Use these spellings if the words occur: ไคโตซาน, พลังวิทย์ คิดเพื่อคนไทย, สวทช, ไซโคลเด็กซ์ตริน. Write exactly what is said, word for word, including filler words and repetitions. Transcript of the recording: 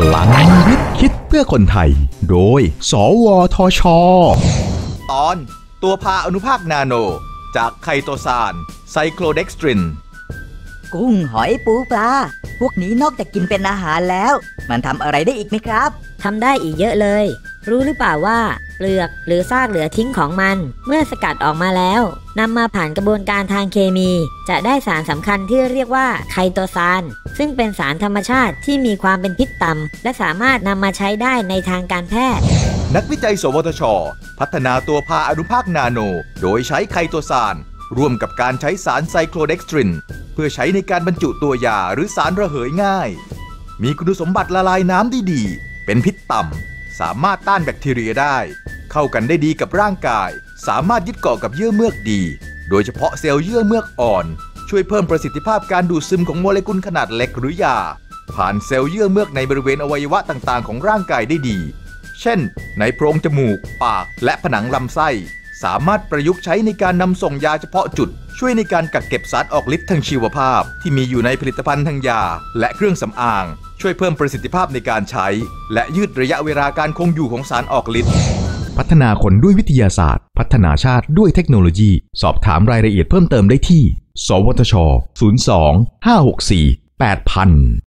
พลังชีวิตคิดเพื่อคนไทยโดยสวทชตอนตัวพาอนุภาคนาโนจากไคโตซานไซโคลเด็กซ์ตรินกุ้งหอยปูปลาพวกนี้นอกจากกินเป็นอาหารแล้วมันทำอะไรได้อีกไหมครับทำได้อีกเยอะเลยรู้หรือเปล่าว่าเปลือกหรือซากเหลือทิ้งของมันเมื่อสกัดออกมาแล้วนำมาผ่านกระบวนการทางเคมีจะได้สารสำคัญที่เรียกว่าไคโตซานซึ่งเป็นสารธรรมชาติที่มีความเป็นพิษต่ำและสามารถนำมาใช้ได้ในทางการแพทย์นักวิจัยสวทชพัฒนาตัวพาอนุภาคนาโนโดยใช้ไคโตซานร่วมกับการใช้สารไซโคลเด็กซ์ตรินเพื่อใช้ในการบรรจุตัวยาหรือสารระเหยง่ายมีคุณสมบัติละลายน้ำได้ดีเป็นพิษต่ำสามารถต้านแบคทีเรียได้เข้ากันได้ดีกับร่างกายสามารถยึดเกาะกับเยื่อเมือกดีโดยเฉพาะเซลล์เยื่อเมือกอ่อนช่วยเพิ่มประสิทธิภาพการดูดซึมของโมเลกุลขนาดเล็กหรือยาผ่านเซลล์เยื่อเมือกในบริเวณอวัยวะต่างๆของร่างกายได้ดีเช่นในโพรงจมูกปากและผนังลำไส้สามารถประยุกต์ใช้ในการนำส่งยาเฉพาะจุดช่วยในการกักเก็บสารออกฤทธิ์ทางชีวภาพที่มีอยู่ในผลิตภัณฑ์ทางยาและเครื่องสำอางช่วยเพิ่มประสิทธิภาพในการใช้และยืดระยะเวลาการคงอยู่ของสารออกฤทธิ์พัฒนาคนด้วยวิทยาศาสตร์พัฒนาชาติด้วยเทคโนโลยีสอบถามรายละเอียดเพิ่มเติมได้ที่สวทช ศูนย์ สอง ห้า หก สี่ แปด ศูนย์ ศูนย์